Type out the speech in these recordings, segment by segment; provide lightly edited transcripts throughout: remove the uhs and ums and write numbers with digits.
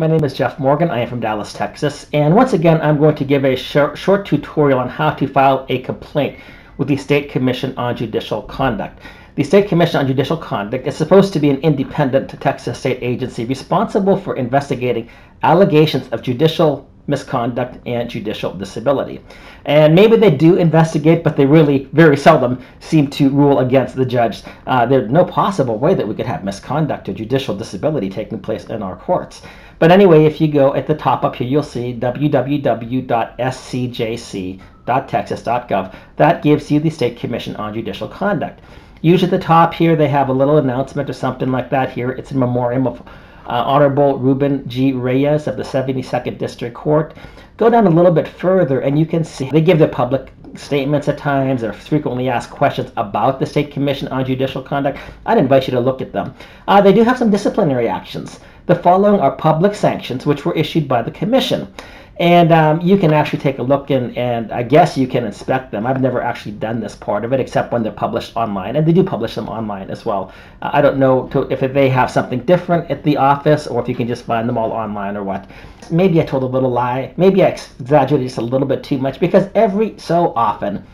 My name is Jeff Morgan. I am from Dallas, Texas, and once again I'm going to give a short tutorial on how to file a complaint with the State Commission on Judicial Conduct. The State Commission on Judicial Conduct is supposed to be an independent Texas state agency responsible for investigating allegations of judicial misconduct and judicial disability. And maybe they do investigate, but they really very seldom seem to rule against the judge. There's no possible way that we could have misconduct or judicial disability taking place in our courts. But anyway, if you go at the top up here, you'll see www.scjc.texas.gov. That gives you the State Commission on Judicial Conduct. Usually at the top here, they have a little announcement or something like that here. It's a memoriam of Honorable Ruben G. Reyes of the 72nd District Court. Go down a little bit further and you can see they give their public statements at times or frequently asked questions about the State Commission on Judicial Conduct. I'd invite you to look at them. They do have some disciplinary actions. The following are public sanctions which were issued by the Commission. And you can actually take a look and I guess you can inspect them. I've never actually done this part of it except when they're published online, and they do publish them online as well. I don't know if they have something different at the office or if you can just find them all online or what. Maybe I told a little lie. Maybe I exaggerated just a little bit too much, because every so often,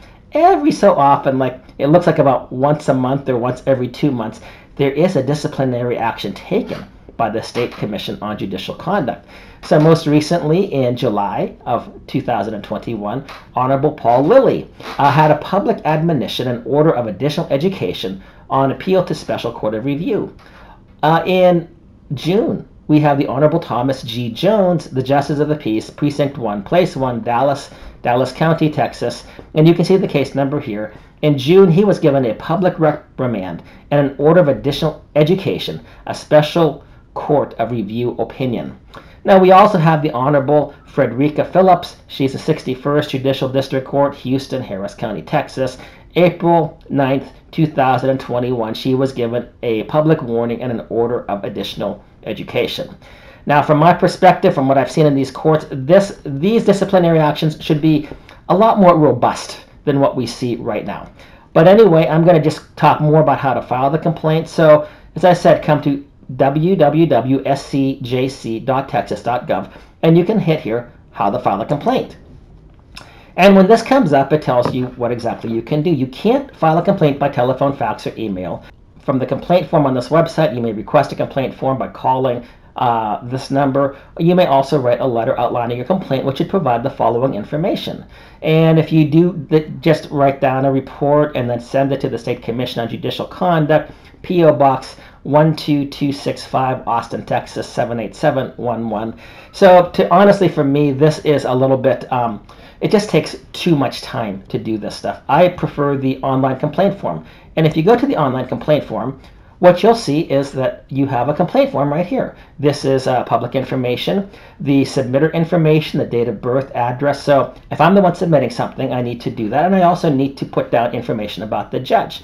like it looks like about once a month or once every 2 months, there is a disciplinary action taken by the State Commission on Judicial Conduct. So most recently in July of 2021, Honorable Paul Lilly had a public admonition and order of additional education on appeal to Special Court of Review. In June, we have the Honorable Thomas G. Jones, the Justice of the Peace, Precinct 1, Place 1, Dallas County, Texas, and you can see the case number here. In June, he was given a public reprimand and an order of additional education, a Special Court of Review opinion. Now we also have the Honorable Frederica Phillips. She's the 61st Judicial District Court, Houston, Harris County, Texas. April 9th, 2021, she was given a public warning and an order of additional education. Now from my perspective, from what I've seen in these courts, these disciplinary actions should be a lot more robust than what we see right now. But anyway, I'm going to just talk more about how to file the complaint. So as I said, come to www.scjc.texas.gov and you can hit here how to file a complaint. And when this comes up, it tells you what exactly you can do. You can't file a complaint by telephone, fax, or email. From the complaint form on this website, you may request a complaint form by calling this number. You may also write a letter outlining your complaint, which should provide the following information. And if you do, just write down a report and then send it to the State Commission on Judicial Conduct, P.O. Box 12265, Austin, Texas 78711. So, honestly, for me, this is a little bit, it just takes too much time to do this stuff. I prefer the online complaint form. And if you go to the online complaint form, what you'll see is that you have a complaint form right here. This is public information, the submitter information, the date of birth, address. So if I'm the one submitting something, I need to do that. And I also need to put down information about the judge.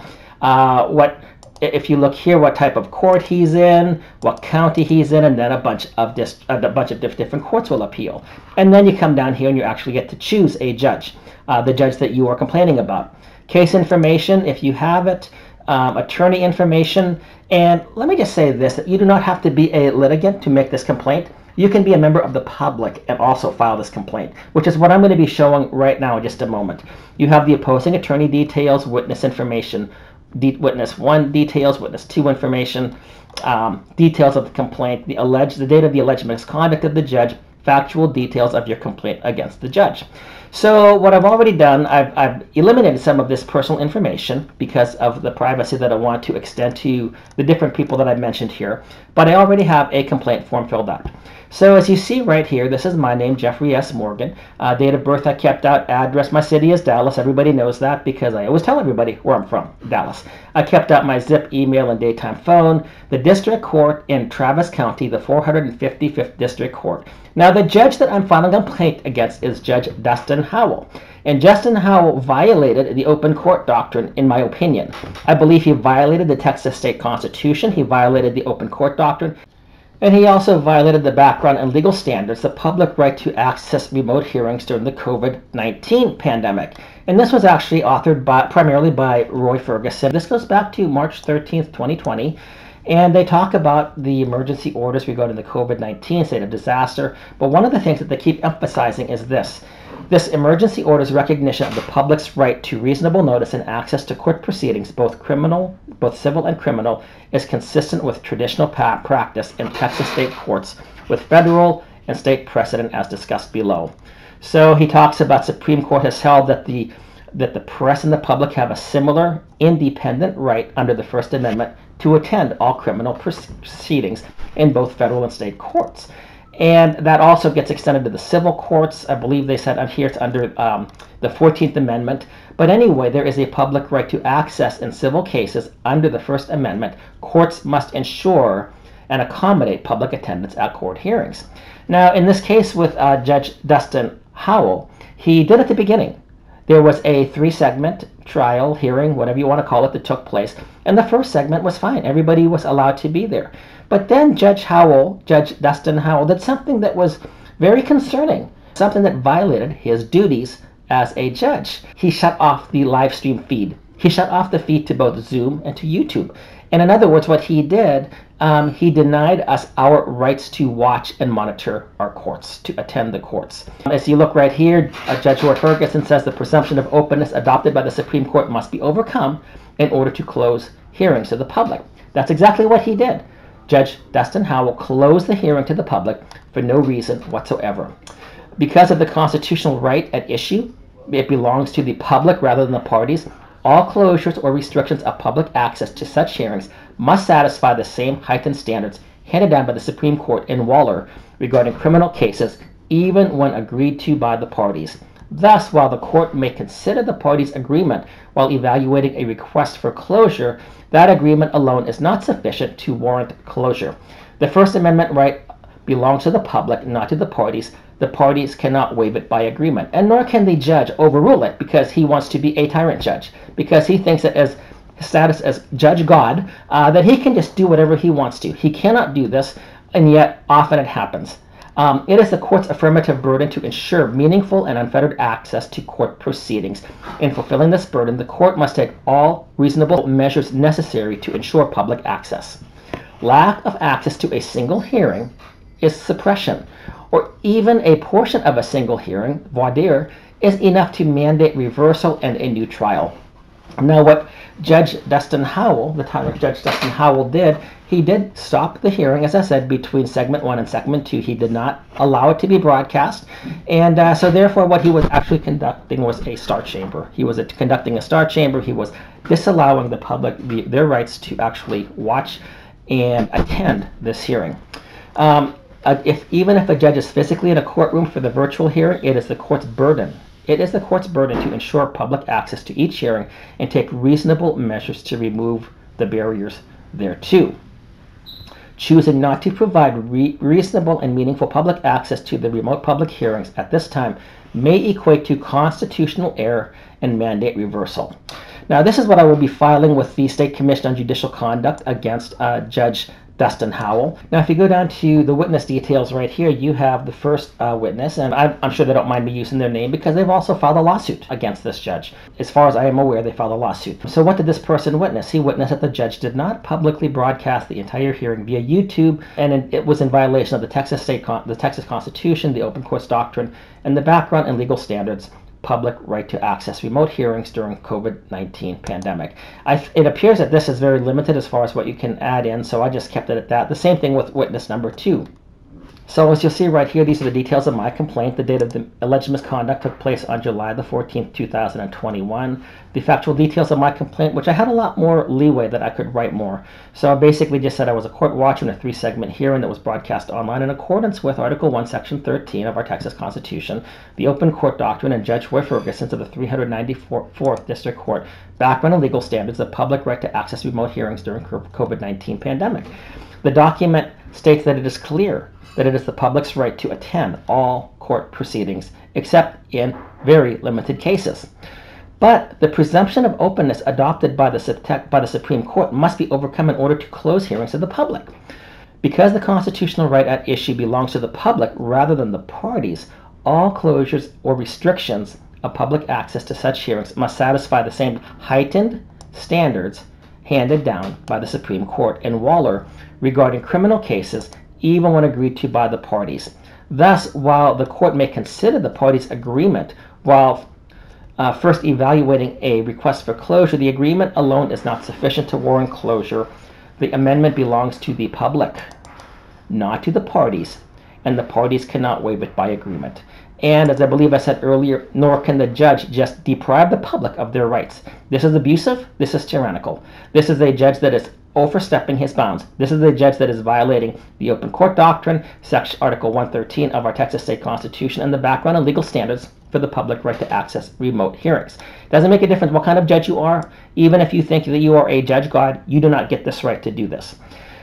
If you look here, what type of court he's in, what county he's in, and then a bunch of different courts will appeal. And then you come down here and you actually get to choose a judge, the judge that you are complaining about. Case information, if you have it. Attorney information, and let me just say this, that you do not have to be a litigant to make this complaint. You can be a member of the public and also file this complaint, which is what I'm going to be showing right now in just a moment. You have the opposing attorney details, witness information, witness 1 details, witness 2 information, details of the complaint, the date of the alleged misconduct of the judge, factual details of your complaint against the judge. So what I've already done, I've eliminated some of this personal information because of the privacy that I want to extend to the different people that I've mentioned here, but I already have a complaint form filled out. So as you see right here, this is my name, Jeffrey S. Morgan. Date of birth I kept out, address, my city is Dallas. Everybody knows that because I always tell everybody where I'm from, Dallas. I kept out my zip, email, and daytime phone. The district court in Travis County, the 455th District Court. Now the judge that I'm filing a complaint against is Judge Dustin Howell. And Dustin Howell violated the open court doctrine, in my opinion. I believe he violated the Texas state constitution. He violated the open court doctrine. And he also violated the background and legal standards, the public right to access remote hearings during the COVID-19 pandemic. And this was actually authored primarily by Roy Ferguson. This goes back to March 13th, 2020. And they talk about the emergency orders regarding the COVID-19 state of disaster. But one of the things that they keep emphasizing is this. This emergency order's recognition of the public's right to reasonable notice and access to court proceedings, both civil and criminal, is consistent with traditional practice in Texas state courts with federal and state precedent as discussed below. So he talks about Supreme Court has held that the press and the public have a similar independent right under the First Amendment to attend all criminal proceedings in both federal and state courts. And that also gets extended to the civil courts. I believe they said here it's under the 14th Amendment. But anyway, there is a public right to access in civil cases under the First Amendment. Courts must ensure and accommodate public attendance at court hearings. Now, in this case with Judge Dustin Howell, he did at the beginning. There was a three-segment trial, hearing, whatever you want to call it, that took place. And the first segment was fine. Everybody was allowed to be there. But then Judge Dustin Howell, did something that was very concerning, something that violated his duties as a judge. He shut off the live stream feed. He shut off the feed to both Zoom and to YouTube. And in other words, what he did, he denied us our rights to watch and monitor our courts, to attend the courts. As you look right here, Judge Roy Ferguson says the presumption of openness adopted by the Supreme Court must be overcome in order to close hearings to the public. That's exactly what he did. Judge Dustin Howell closed the hearing to the public for no reason whatsoever. Because of the constitutional right at issue, it belongs to the public rather than the parties. All closures or restrictions of public access to such hearings must satisfy the same heightened standards handed down by the Supreme Court in Waller regarding criminal cases, even when agreed to by the parties. Thus, while the court may consider the parties' agreement while evaluating a request for closure, that agreement alone is not sufficient to warrant closure. The First Amendment right belongs to the public, not to the parties. The parties cannot waive it by agreement, and nor can the judge overrule it because he wants to be a tyrant judge, because he thinks that as his status as Judge God, that he can just do whatever he wants to. He cannot do this, and yet often it happens. It is the court's affirmative burden to ensure meaningful and unfettered access to court proceedings. In fulfilling this burden, the court must take all reasonable measures necessary to ensure public access. Lack of access to a single hearing is suppression, or even a portion of a single hearing, voir dire, is enough to mandate reversal and a new trial. Now what Judge Dustin Howell, the time of Judge Dustin Howell did, he did stop the hearing, as I said, between segment 1 and segment 2. He did not allow it to be broadcast, and so therefore what he was actually conducting was a star chamber. He was conducting a star chamber. He was disallowing the public their rights to actually watch and attend this hearing. Even if a judge is physically in a courtroom for the virtual hearing, it is the court's burden. It is the court's burden to ensure public access to each hearing and take reasonable measures to remove the barriers thereto. Choosing not to provide reasonable and meaningful public access to the remote public hearings at this time may equate to constitutional error and mandate reversal. Now, this is what I will be filing with the State Commission on Judicial Conduct against Judge Dustin Howell. Now, if you go down to the witness details right here, you have the first witness, and I'm sure they don't mind me using their name because they've also filed a lawsuit against this judge. As far as I am aware, they filed a lawsuit. So what did this person witness? He witnessed that the judge did not publicly broadcast the entire hearing via YouTube, and it was in violation of the Texas Constitution, the Open Courts Doctrine, and the background and legal standards. Public right to access remote hearings during COVID-19 pandemic. It appears that this is very limited as far as what you can add in, so I just kept it at that. The same thing with witness number 2. So as you'll see right here, these are the details of my complaint. The date of the alleged misconduct took place on July the 14th, 2021. The factual details of my complaint, which I had a lot more leeway that I could write more. So I basically just said I was a court watcher in a three-segment hearing that was broadcast online in accordance with Article 1, Section 13 of our Texas Constitution, the Open Court Doctrine, and Judge Roy Ferguson of the 394th District Court, background and legal standards, the public right to access remote hearings during COVID-19 pandemic. The document states that it is clear that it is the public's right to attend all court proceedings, except in very limited cases. But the presumption of openness adopted by the Supreme Court must be overcome in order to close hearings to the public. Because the constitutional right at issue belongs to the public rather than the parties, all closures or restrictions of public access to such hearings must satisfy the same heightened standards handed down by the Supreme Court in Waller regarding criminal cases, even when agreed to by the parties. Thus, while the court may consider the parties' agreement while first evaluating a request for closure, the agreement alone is not sufficient to warrant closure. The amendment belongs to the public, not to the parties, and the parties cannot waive it by agreement. And as I believe I said earlier, nor can the judge just deprive the public of their rights. This is abusive. This is tyrannical. This is a judge that is overstepping his bounds. This is a judge that is violating the open court doctrine, section Article 113 of our Texas State Constitution, and the background and legal standards for the public right to access remote hearings. Doesn't make a difference what kind of judge you are. Even if you think that you are a judge god, you do not get this right to do this.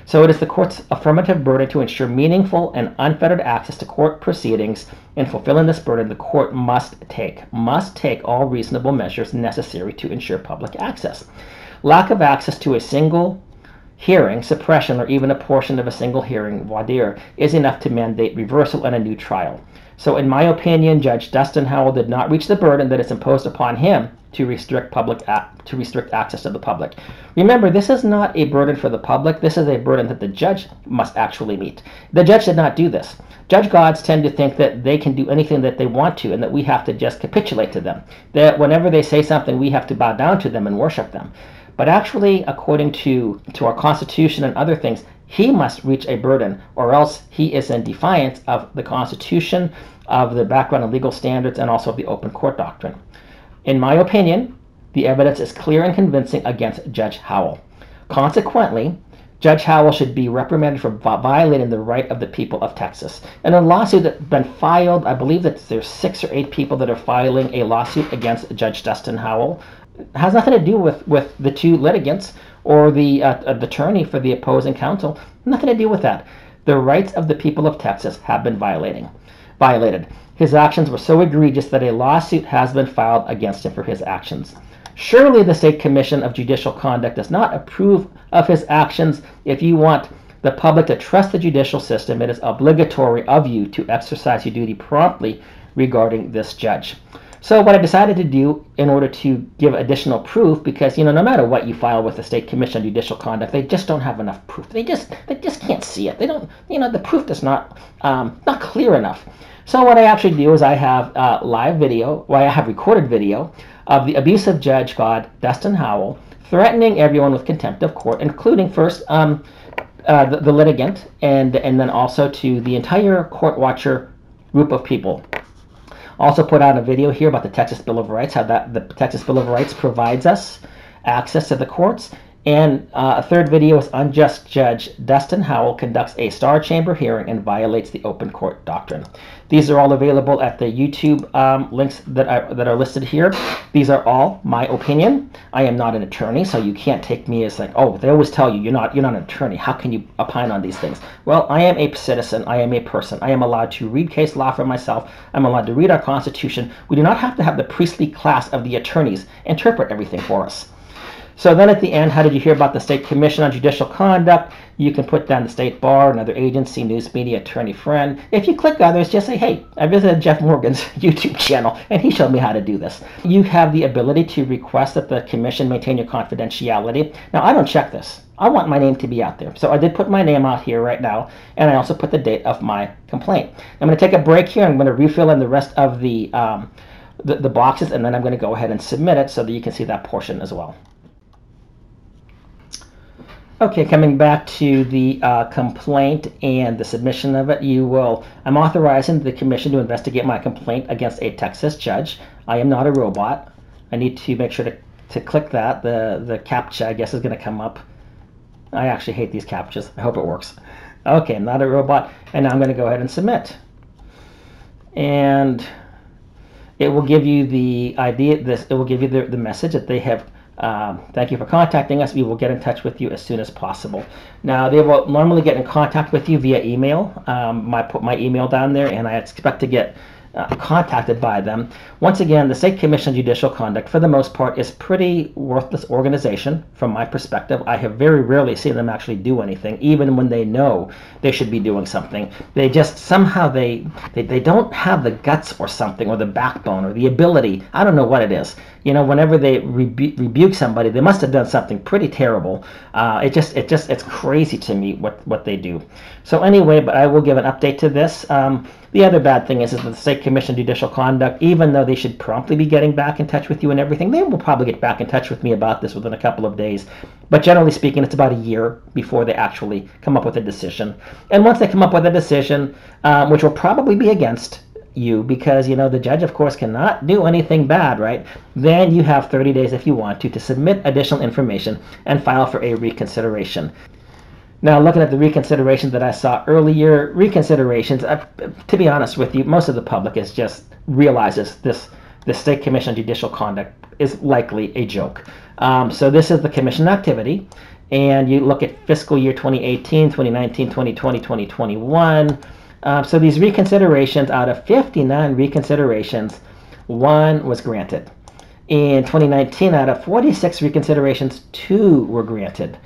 So it is the court's affirmative burden to ensure meaningful and unfettered access to court proceedings. In fulfilling this burden, the court must take all reasonable measures necessary to ensure public access. Lack of access to a single hearing, suppression, or even a portion of a single hearing, voir dire, is enough to mandate reversal and a new trial. So in my opinion, Judge Dustin Howell did not reach the burden that is imposed upon him to restrict access to the public. Remember, this is not a burden for the public. This is a burden that the judge must actually meet. The judge did not do this. Judge gods tend to think that they can do anything that they want to and that we have to just capitulate to them. That whenever they say something, we have to bow down to them and worship them. But actually, according to our Constitution and other things, he must reach a burden, or else he is in defiance of the Constitution, of the background and legal standards, and also of the open court doctrine. In my opinion, the evidence is clear and convincing against Judge Howell. Consequently, Judge Howell should be reprimanded for violating the right of the people of Texas. And a lawsuit that's been filed, I believe that there's 6 or 8 people that are filing a lawsuit against Judge Dustin Howell. It has nothing to do with the two litigants or the attorney for the opposing counsel. Nothing to do with that. The rights of the people of Texas have been violated. His actions were so egregious that a lawsuit has been filed against him for his actions. Surely the State Commission on Judicial Conduct does not approve of his actions. If you want the public to trust the judicial system, it is obligatory of you to exercise your duty promptly regarding this judge. So what I decided to do in order to give additional proof, because, you know, no matter what you file with the State Commission on Judicial Conduct, they just don't have enough proof. They just can't see it. They don't, you know, the proof is not clear enough. So what I actually do is I have recorded video of the abusive judge god Dustin Howell threatening everyone with contempt of court, including first the litigant and then also to the entire court watcher group of people. Also put out a video here about the Texas Bill of Rights, how that the Texas Bill of Rights provides us access to the courts. And a third video is unjust judge Dustin Howell conducts a star chamber hearing and violates the open court doctrine. These are all available at the YouTube links that are listed here. These are all my opinion. I am not an attorney, so you can't take me as like, oh, they always tell you you're not an attorney. How can you opine on these things? Well, I am a citizen. I am a person. I am allowed to read case law for myself. I'm allowed to read our Constitution. We do not have to have the priestly class of the attorneys interpret everything for us. So then at the end, how did you hear about the State Commission on Judicial Conduct? You can put down the State Bar, another agency, news media, attorney friend. If you click others, just say, hey, I visited Jeff Morgan's YouTube channel, and he showed me how to do this. You have the ability to request that the commission maintain your confidentiality. Now, I don't check this. I want my name to be out there. So I did put my name out here right now, and I also put the date of my complaint. I'm going to take a break here. I'm going to refill in the rest of the boxes, and then I'm going to go ahead and submit it so that you can see that portion as well. Okay, coming back to the complaint and the submission of it, I'm authorizing the commission to investigate my complaint against a Texas judge. I am not a robot. I need to make sure to click that. The CAPTCHA, I guess, is going to come up. I actually hate these CAPTCHAs. I hope it works. Okay, I'm not a robot, and now I'm going to go ahead and submit. And it will give you the idea. It will give you the message that they have. Thank you for contacting us. We will get in touch with you as soon as possible. Now, they will normally get in contact with you via email. I put my email down there, and I expect to get contacted by them. Once again, the State Commission on Judicial Conduct, for the most part, is a pretty worthless organization from my perspective. I have very rarely seen them actually do anything, even when they know they should be doing something. They just somehow they don't have the guts or something, or the backbone, or the ability. I don't know what it is. You know, whenever they rebuke somebody, they must have done something pretty terrible. It's crazy to me what they do. So anyway, but I will give an update to this. The other bad thing is that the State Commission on Judicial Conduct, even though they should promptly be getting back in touch with you and everything, they will probably get back in touch with me about this within a couple of days. But generally speaking, it's about a year before they actually come up with a decision. And once they come up with a decision, which will probably be against you, because, you know, the judge, of course, cannot do anything bad, right? Then you have 30 days, if you want to submit additional information and file for a reconsideration. Now, looking at the reconsideration that I saw earlier, reconsiderations, to be honest with you, most of the public is just realizes the State Commission on Judicial Conduct is likely a joke. So this is the commission activity, and you look at fiscal year 2018, 2019, 2020, 2021. So these reconsiderations, out of 59 reconsiderations, 1 was granted. In 2019, out of 46 reconsiderations, 2 were granted.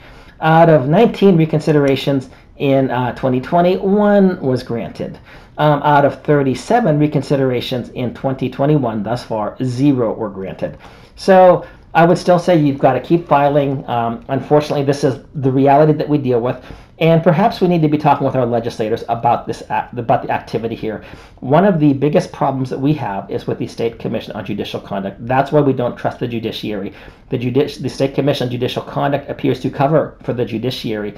Out of 19 reconsiderations in 2020, 1 was granted. Out of 37 reconsiderations in 2021 thus far, 0 were granted. So I would still say you've got to keep filing. Unfortunately, this is the reality that we deal with, and perhaps we need to be talking with our legislators about this, about the activity here. One of the biggest problems that we have is with the State Commission on Judicial Conduct. That's why we don't trust the judiciary. The State Commission on Judicial Conduct appears to cover for the judiciary,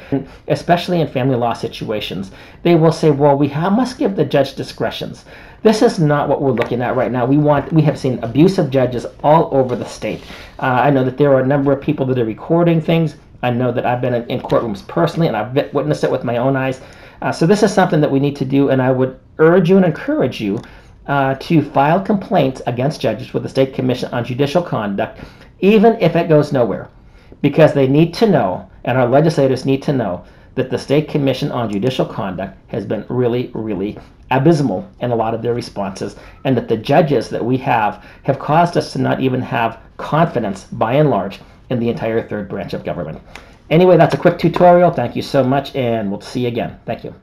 especially in family law situations. They will say, well, we must give the judge discretions. This is not what we're looking at right now. We have seen abusive judges all over the state. I know that there are a number of people that are recording things. I know that I've been in courtrooms personally, and I've witnessed it with my own eyes. So this is something that we need to do, and I would urge you and encourage you to file complaints against judges with the State Commission on Judicial Conduct, even if it goes nowhere, because they need to know, and our legislators need to know, that the State Commission on Judicial Conduct has been really, really abysmal in a lot of their responses, and that the judges that we have caused us to not even have confidence, by and large, in the entire third branch of government. Anyway, that's a quick tutorial. Thank you so much, and we'll see you again. Thank you.